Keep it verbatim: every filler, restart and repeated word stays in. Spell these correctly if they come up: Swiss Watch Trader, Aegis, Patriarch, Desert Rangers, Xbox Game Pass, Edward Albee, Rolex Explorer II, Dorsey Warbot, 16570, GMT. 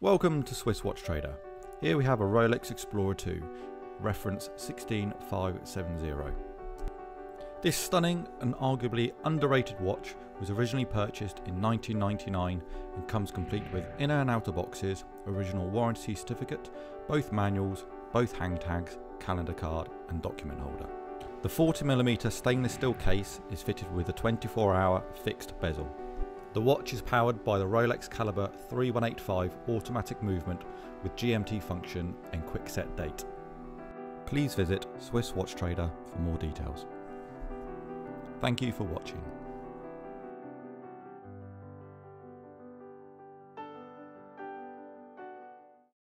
Welcome to Swiss Watch Trader. Here we have a Rolex Explorer two, reference one six five seven zero. This stunning and arguably underrated watch was originally purchased in nineteen ninety-nine and comes complete with inner and outer boxes, original warranty certificate, both manuals, both hang tags, calendar card and document holder. The forty millimeter stainless steel case is fitted with a twenty-four hour fixed bezel. The watch is powered by the Rolex Calibre thirty-one eighty-five automatic movement with G M T function and quick set date. Please visit Swiss Watch Trader for more details. Thank you for watching.